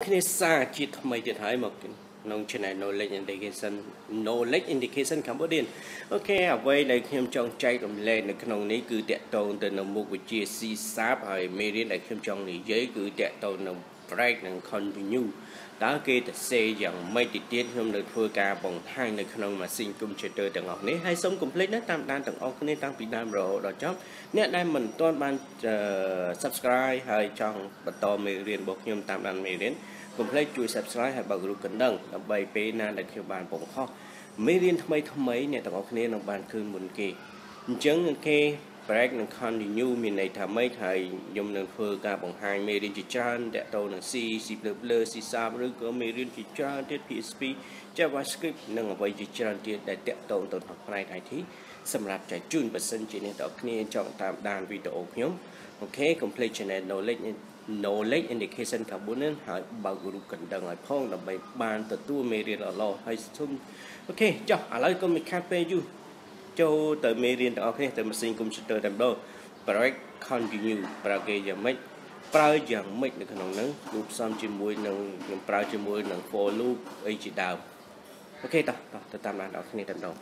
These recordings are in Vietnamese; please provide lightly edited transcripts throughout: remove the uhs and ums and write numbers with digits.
Khi xa chỉ mấy tiệt thái một nông chuyện này knowledge indication cảm ơn. Ok, ở đây này khi em trong chạy đồng lên là nông này cứ tiệt tồn từ nông mục của chia C sáp hay meri này khi trong này giấy cứ tiệt tồn nông break nông continue. Đó kia thật xe dòng mấy tiệt tiết hôm được phơi ca bằng hai này nông mà sinh cùng chơi từ tầng học này hay sống complete nó tam đan tầng học nên tăng bị đam rồi đó chóc. Nếu đang mình toàn ban subscribe hay trong bật to meri bộ khi em tam đan meri complete chui subscribe hay bật group cẩn thận làm bài pe na để khi bạn bổng kho. Meri tham mấy này tầng học nên làm bàn khơi muốn kỳ. Chứng kia break nâng continue mình này thả mấy thầy dùng nâng phơ ca bằng hai mê riêng chỉ chan để tàu nâng C, C++, C sáp rư có mê riêng chỉ chan tiết PHP JavaScript nâng ở vầy chỉ chan tiết để tẹo tàu tàu học này thầy thí xâm rạp trái chun bật sân chỉ nên tạo kênh trọng tạm đàn video nhóm. Ok, complete channel knowledge indication cả bốn nên hỏi bảo group cần đăng lại phong là bài bàn tờ tu mê riêng ở lò hay xung. Ok, cho ở lại con mình khát phê du cho tới mê riêng đó khi tới mà sinh công sự tới đầm đô break continue và cái giờ mấy prao dạng mấy được nóng nắng loop xong trên môi nâng prao trên môi nâng for loop ấy chỉ đào. Ok ta ta tạm là đó khi này đầm đô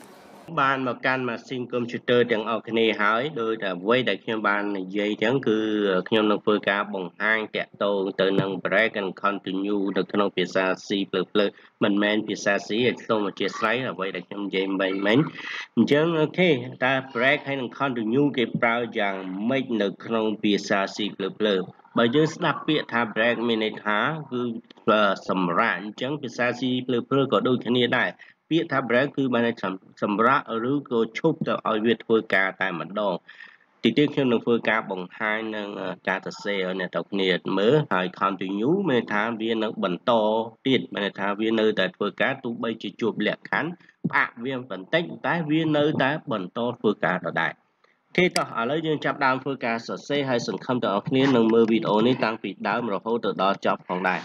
ban mà can mà sinh công sự tới đằng ở cái này hỏi đôi là quay đại khi ban này dây chẳng cứ khi nâng phơi cá bằng hai tẹt tô tới nâng break and continue được nâng phía xa C plus plus mình men phía xa xí thì tôi mà chia sấy là vậy là trong game bay mến chứ. Ok ta break hay là continue cái prao rằng make được trong phía xa xí plus bởi chứ đáp biệt tha break mình này thá cứ sầm rạn chứ phía xa xí plus có đôi cái này này biết tha break cứ bạn này sầm rạn ở rứ cô chụp tao ở việt thôi cả tại mặt đồ thì tiếp theo nâng phơi cá bằng hai nâng cá thật xe ở nhà tộc nhiệt mới hỏi continue mình tham viên nâng bẩn to tiền mình tham viên nơi tại phơi cá tụ bay chỉ chụp lẹ khán bạc viên bẩn tách tái viên nơi tái bẩn to phơi cá đỏ đại khi ta ở lấy dương chập đam phơi cá sờ xe hay sừng không tờ nhiệt nâng mơ video này tăng bị đau mà hô từ đó chập phòng đại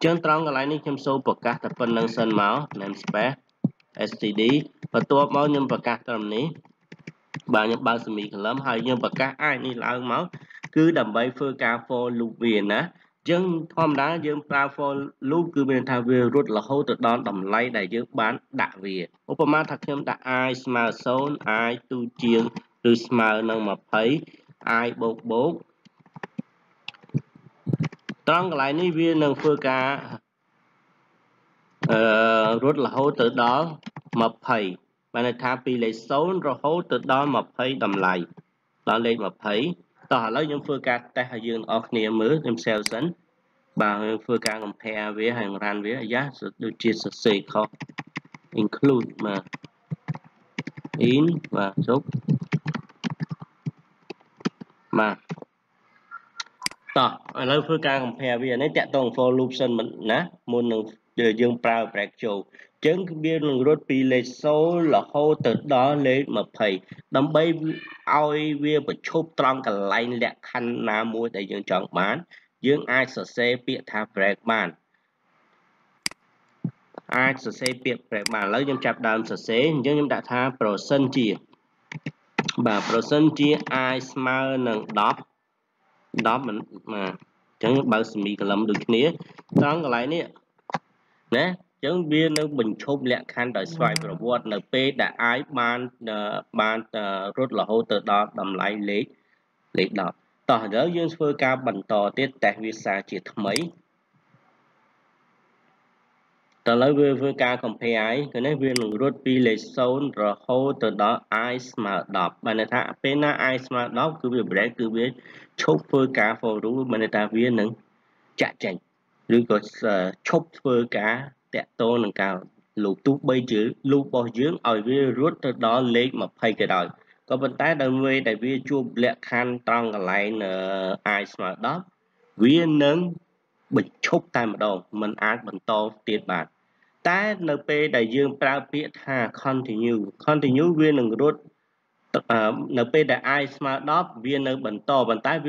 chân trong cái này nên chăm sóc bậc cá tập phân nâng sân máu nâng spare std và tua máu nhưng bậc cá tầm ní bạn nhập bao sumi lắm hay nhưng mà các ai đi là máu cứ đầm bay phơi cá for loop viền á dân hôm đó dân ta for loop cứ bên thao về rút là hỗ trợ đón đầm lấy đại dân bán đại về Obama thật thêm đã ai smart zone ai tu chiên từ smart năng mà thấy ai bột bột trong lại ní viên năng phơi cá rút là hỗ trợ đón mà thấy bạn này thả pi lấy số rồi hố từ đó mà thấy đầm lại đó lên mà thấy tỏ lấy những phương ca tại hải dương ở nhà mới em sale sẵn và phương ca làm phe với hàng ran với giá được chia sẻ khó include mà in và chốt mà tỏ lấy phương ca làm phe bây giờ nó chạy toàn for loop sân mình nè muốn dương prao break châu chứng biết rút pi lấy số là hô từ đó lấy mà thầy đâm bay oi vía và chụp trong cả lạnh lẹ khăn là mua để dương chọn bán dương ai sở xe bị tha break bàn ai sở xe bị break bàn lấy dương chạp đàm sở xe nhưng em đã tha percent chia và percent chia ai smart nâng đó đó mình mà chứng bao sỉ cả lắm được nghĩa trong cái này nè chứng viên nó bình chụp lẹ khăn đời xoài và vọt là p đã ai ban rút là hỗ trợ đó đầm lại lấy đó tỏ đỡ dương phơi ca bẩn tỏ tiết tại visa chỉ thấm mấy tỏ lấy viên phơi ca còn pay ai cái này viên rút pi lấy số rồi hỗ trợ đó ai smart đó bạn này thà p na ai smart đó cứ việc break cứ việc chụp phơi ca phổ rú bạn này ta viên nâng chặt chành lưỡi có chốt phơi cá tẹt tô nâng cao lục tú bay chữ lục bò dưỡng ở với rút đó lấy mà hay cái đời có vận tải đơn vị đại viên chua lẹ khăn trong cái lại ai mà đó viên nâng bịch chốt tay mà đồ mình ăn mình to tiền bạc tá np đại dương prao biết ha continue viên nâng rút np đại ai mà đó viên nâng bẩn to vận tải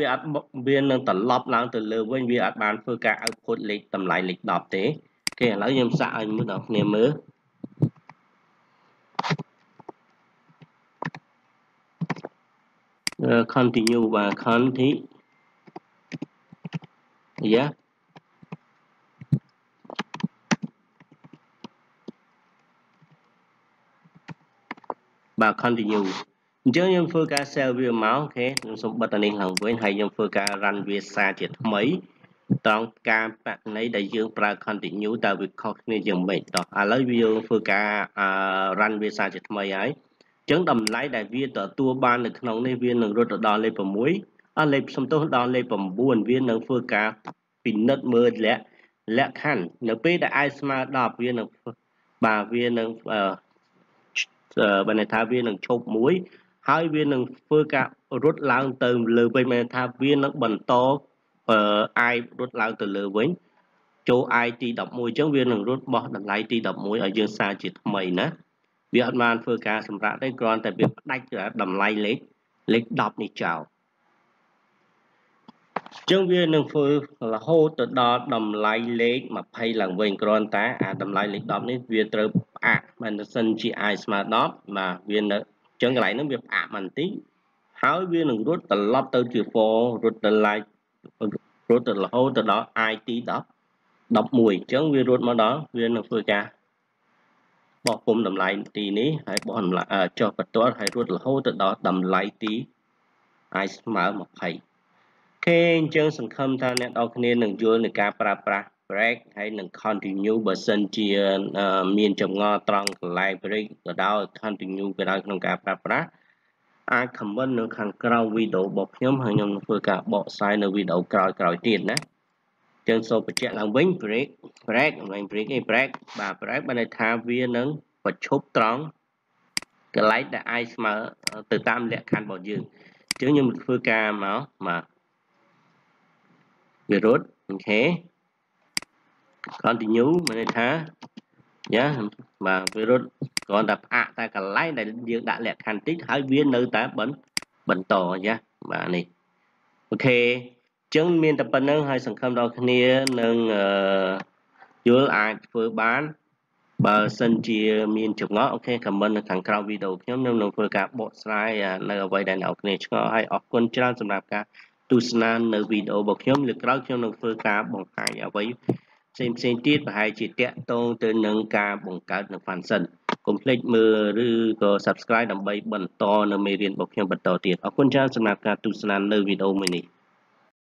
viên nâng tận lọp lăng từ lừa với viên ăn bán phơi cả output lịch tầm lại lịch đọc thế kể là em xạ anh mới đọc niềm mơ continue và continue yeah continue. Chơi nhầm phơi cá sell view máu thế, xong bắt đầu nên hàng với hay nhầm phơi cá run view xa chỉ mấy. Trong các bạn lấy đại dương pra continue tại việc học nên dừng bệnh đó. Lấy view phơi cá run view xa chỉ mấy ấy. Chứng đầm lái đại viên tờ tua ban được nông nên viên nông rồi tờ đòn lên phẩm muối. Anh lên xong tôi đòn lên phẩm buồn viên nông phơi cá bình nứt mưa lẽ lẽ khăn. Nếu bây đã ai mà đọc viên nông bà viên nông bên này thả viên nông chụp muối. Hai viên nông phơi cá rút lang từ lừa bên này thả viên nông bẩn to ai rút lang từ lừa với chỗ ai ti đập muối chứng viên nông rút bỏ đầm lái ti đập muối ở dương xa chỉ mày nữa. Việc man phơi cá sầm rã đến còn tại việc đánh là đầm lay lấy đọc này chào chương viên nương phơi là hô từ đó đầm lay lấy mà hay là quên còn tá đầm lay lấy đọc nên viên từ mình sân chị ai mà đó mà viên nữa chương cái này nó việc mình tí háo viên đừng rút từ lót từ chữ phô rút từ lay rút từ là hô từ đó ai tí đó đọc mùi chương viên rút mà đó viên nương phơi cá bỏ cùng đầm lại tí ní hãy bỏ lại cho vật tốt hãy rút là hô từ đó đầm lại tí ai mở một thầy khi chương sản khâm ta nét ốc nên nâng dùa nâng ca break hay nâng continue bởi sân chia miền chồng ngò trong lại break ở đó continue bởi đó nâng ca ai comment nâng khăn cao video bọc nhóm hàng nhóm vừa cả bỏ sai nâng video cao cao tiền đó chương số vật chất là win break và break bên này tha viên nâng và chốt trong cái lấy đã ai mà từ tam lệ khăn bỏ dừng chứ như một phương ca mà virus thế continue mình tha nhá mà virus còn đập ta cả lấy để việc đã lệ khăn tích hai viên nơi ta bẩn bẩn to nhá mà này ok chứng miền tập bản năng hay sản phẩm đó kia nâng dưới ai phơi bán bờ sân chia miền chụp ngõ ok comment ở thằng cao video nhóm năm năm phơi cả bộ slide là vậy đại nào này cho hay ở quân trang sầm nạp cả tu sanh nơi video bọc nhóm lực cao nhóm năm phơi cả bằng hai ở vậy xem tiết và hai chỉ tẹt tô từ nâng ca bằng cả nâng phản sân complete mưa rư có subscribe đầm bay bẩn to nơi miền bọc nhóm bẩn to tiền ở quân trang sầm nạp cả tu sanh nơi video mình này.